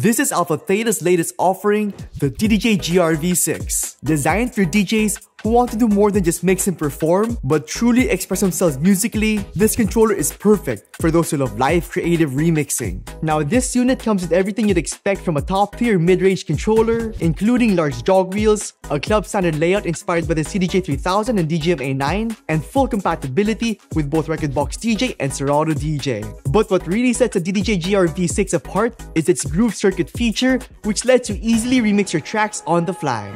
This is Alpha Theta's latest offering, the DDJ-GRV6. Designed for DJs who want to do more than just mix and perform, but truly express themselves musically, this controller is perfect for those who love live creative remixing. Now this unit comes with everything you'd expect from a top-tier mid-range controller, including large jog wheels, a club standard layout inspired by the CDJ3000 and DJM-A9, and full compatibility with both Rekordbox DJ and Serato DJ. But what really sets the DDJ-GRV6 apart is its groove circuit feature, which lets you easily remix your tracks on the fly.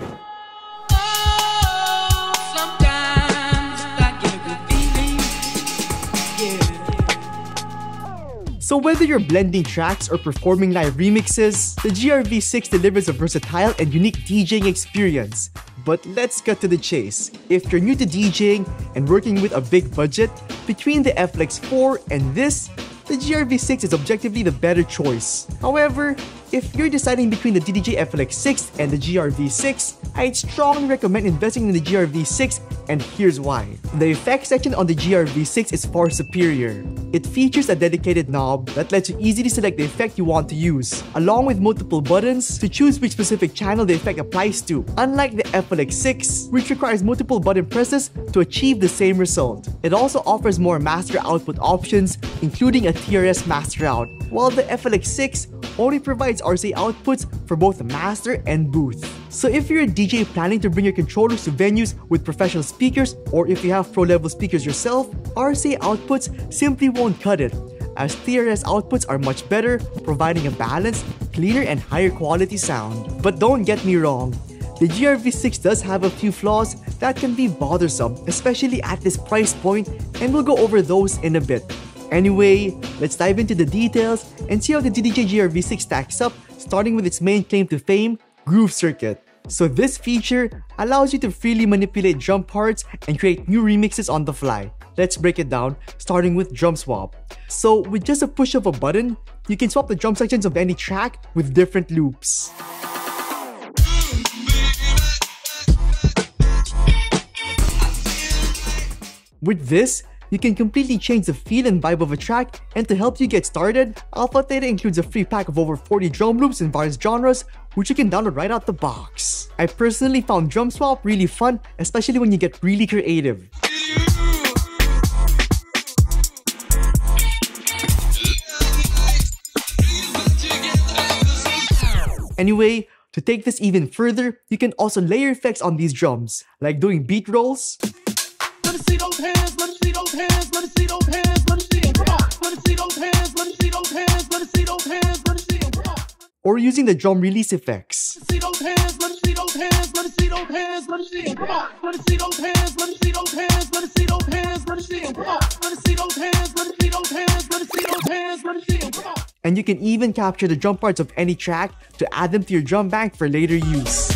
So whether you're blending tracks or performing live remixes, the GRV6 delivers a versatile and unique DJing experience. But let's cut to the chase. If you're new to DJing and working with a big budget, between the FLX4 and this, the GRV6 is objectively the better choice. However, if you're deciding between the DDJ-FLX6 and the GRV6, I'd strongly recommend investing in the GRV6, and here's why. The effects section on the GRV6 is far superior. It features a dedicated knob that lets you easily select the effect you want to use, along with multiple buttons to choose which specific channel the effect applies to, unlike the FLX6, which requires multiple button presses to achieve the same result. It also offers more master output options, including a TRS master out, while the FLX6 only provides RCA outputs for both the master and booth. So if you're a DJ planning to bring your controllers to venues with professional speakers, or if you have pro-level speakers yourself, RCA outputs simply won't cut it, as TRS outputs are much better, providing a balanced, cleaner, and higher quality sound. But don't get me wrong, the GRV6 does have a few flaws that can be bothersome, especially at this price point, and we'll go over those in a bit. Anyway, let's dive into the details and see how the DDJ-GRV6 stacks up, starting with its main claim to fame, Groove Circuit. So this feature allows you to freely manipulate drum parts and create new remixes on the fly. Let's break it down, starting with Drum Swap. So with just a push of a button, you can swap the drum sections of any track with different loops. With this, you can completely change the feel and vibe of a track, and to help you get started, Alpha Theta includes a free pack of over 40 drum loops in various genres, which you can download right out the box. I personally found Drum Swap really fun, especially when you get really creative. Anyway, to take this even further, you can also layer effects on these drums, like doing beat rolls, or using the drum release effects. And you can even capture the drum parts of any track to add them to your drum bank for later use.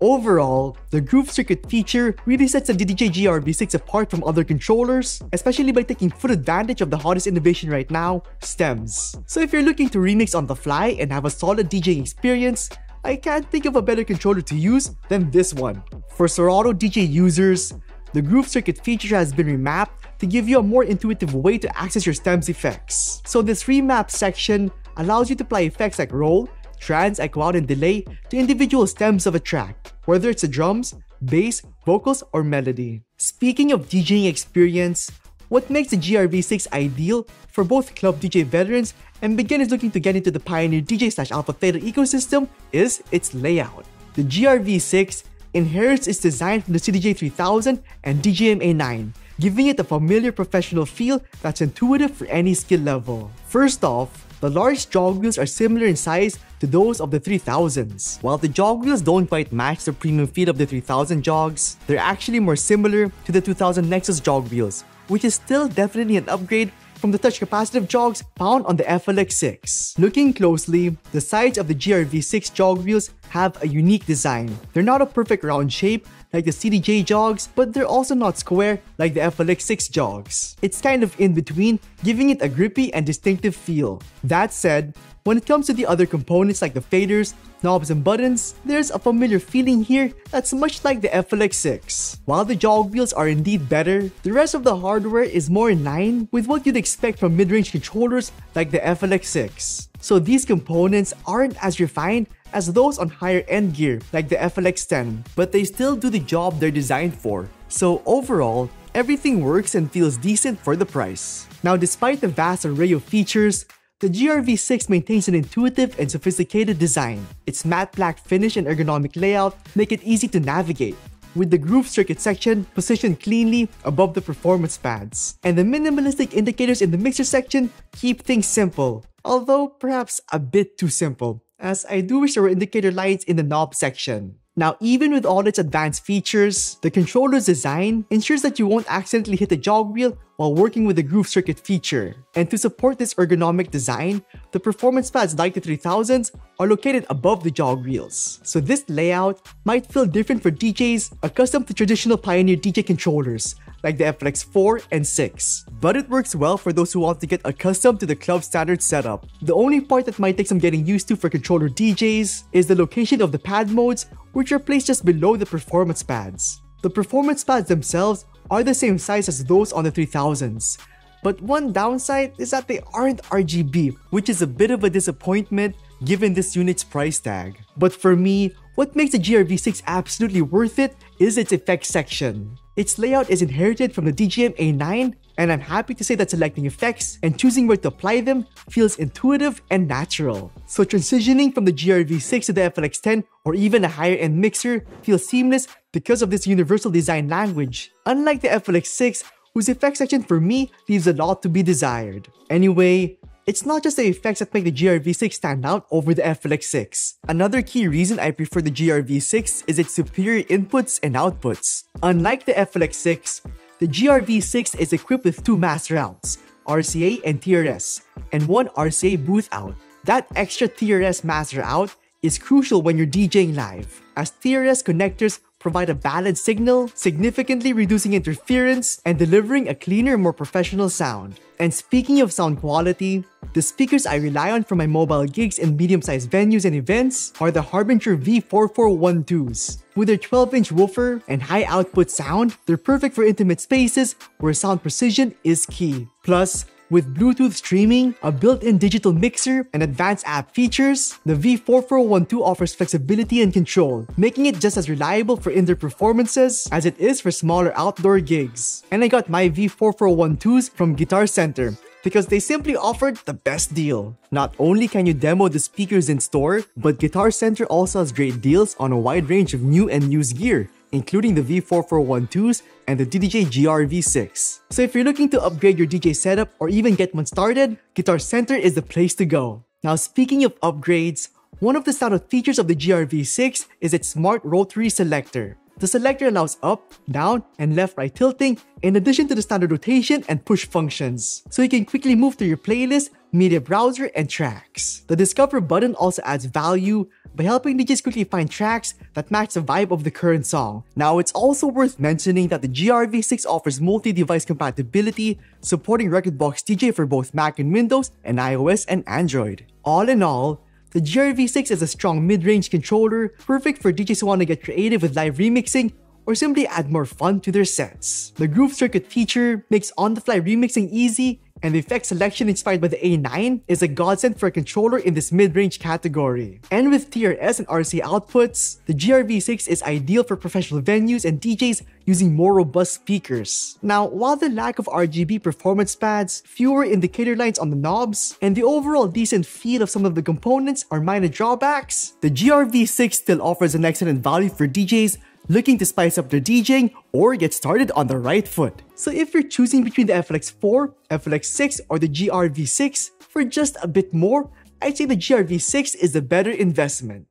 Overall, the Groove Circuit feature really sets the DDJ-GRV6 apart from other controllers, especially by taking full advantage of the hottest innovation right now, stems. So if you're looking to remix on the fly and have a solid DJing experience, I can't think of a better controller to use than this one. For Serato DJ users, the Groove Circuit feature has been remapped to give you a more intuitive way to access your stems effects. So this remap section allows you to apply effects like roll, trance, echo out, and delay to individual stems of a track, whether it's the drums, bass, vocals, or melody. Speaking of DJing experience, what makes the GRV6 ideal for both club DJ veterans and beginners looking to get into the pioneer DJ/Alpha Theta ecosystem is its layout. The GRV6 inherits its design from the CDJ3000 and DJM-A9, giving it a familiar professional feel that's intuitive for any skill level. First off, the large jog wheels are similar in size to those of the 3000s. While the jog wheels don't quite match the premium feel of the 3000 jogs, they're actually more similar to the 2000 Nexus jog wheels, which is still definitely an upgrade from the touch-capacitive jogs found on the FLX6. Looking closely, the sides of the GRV6 jog wheels have a unique design. They're not a perfect round shape like the CDJ jogs, but they're also not square like the FLX6 jogs. It's kind of in between, giving it a grippy and distinctive feel. That said, When it comes to the other components like the faders, knobs, and buttons, there's a familiar feeling here that's much like the FLX6. While the jog wheels are indeed better, the rest of the hardware is more in line with what you'd expect from mid-range controllers like the FLX6. So these components aren't as refined as those on higher-end gear like the FLX10, but they still do the job they're designed for. So overall, everything works and feels decent for the price. Now, despite the vast array of features, the GRV6 maintains an intuitive and sophisticated design. Its matte black finish and ergonomic layout make it easy to navigate, with the groove circuit section positioned cleanly above the performance pads. And the minimalistic indicators in the mixer section keep things simple, although perhaps a bit too simple, as I do wish there were indicator lights in the knob section. Now, even with all its advanced features, the controller's design ensures that you won't accidentally hit the jog wheel while working with the groove circuit feature. And to support this ergonomic design, the performance pads like the 3000s are located above the jog wheels. So this layout might feel different for DJs accustomed to traditional Pioneer DJ controllers like the FLX4 and 6. But it works well for those who want to get accustomed to the club standard setup. The only part that might take some getting used to for controller DJs is the location of the pad modes, which are placed just below the performance pads. The performance pads themselves are the same size as those on the 3000s, but one downside is that they aren't RGB, which is a bit of a disappointment given this unit's price tag. But for me, what makes the GRV6 absolutely worth it is its effects section. Its layout is inherited from the DJM-A9, and I'm happy to say that selecting effects and choosing where to apply them feels intuitive and natural. So transitioning from the GRV6 to the FLX10 or even a higher-end mixer feels seamless because of this universal design language, unlike the FLX6, whose effects section for me leaves a lot to be desired. Anyway, it's not just the effects that make the GRV6 stand out over the FLX6. Another key reason I prefer the GRV6 is its superior inputs and outputs. Unlike the FLX6, the GRV6 is equipped with two master outs, RCA and TRS, and one RCA booth out. That extra TRS master out is crucial when you're DJing live, as TRS connectors provide a balanced signal, significantly reducing interference and delivering a cleaner, more professional sound. And speaking of sound quality, the speakers I rely on for my mobile gigs in medium-sized venues and events are the Harbinger V4412s. With their 12-inch woofer and high output sound, they're perfect for intimate spaces where sound precision is key. Plus, with Bluetooth streaming, a built-in digital mixer, and advanced app features, the V4412 offers flexibility and control, making it just as reliable for indoor performances as it is for smaller outdoor gigs. And I got my V4412s from Guitar Center because they simply offered the best deal. Not only can you demo the speakers in store, but Guitar Center also has great deals on a wide range of new and used gear, including the V4412s and the DDJ-GRV6. So if you're looking to upgrade your DJ setup or even get one started, Guitar Center is the place to go. Now, speaking of upgrades, one of the standout features of the GRV6 is its smart rotary selector. The selector allows up, down, and left-right tilting in addition to the standard rotation and push functions, so you can quickly move through your playlist, media browser, and tracks. The Discover button also adds value by helping DJs quickly find tracks that match the vibe of the current song. Now, it's also worth mentioning that the GRV6 offers multi-device compatibility, supporting Rekordbox DJ for both Mac and Windows and iOS and Android. All in all, the GRV6 is a strong mid-range controller, perfect for DJs who want to get creative with live remixing or simply add more fun to their sets. The Groove Circuit feature makes on-the-fly remixing easy, and the effect selection inspired by the A9 is a godsend for a controller in this mid-range category. And with TRS and RCA outputs, the GRV6 is ideal for professional venues and DJs using more robust speakers. Now, while the lack of RGB performance pads, fewer indicator lines on the knobs, and the overall decent feel of some of the components are minor drawbacks, the GRV6 still offers an excellent value for DJs looking to spice up their DJing or get started on the right foot. So if you're choosing between the FLX4, FLX6, or the GRV6 for just a bit more, I'd say the GRV6 is the better investment.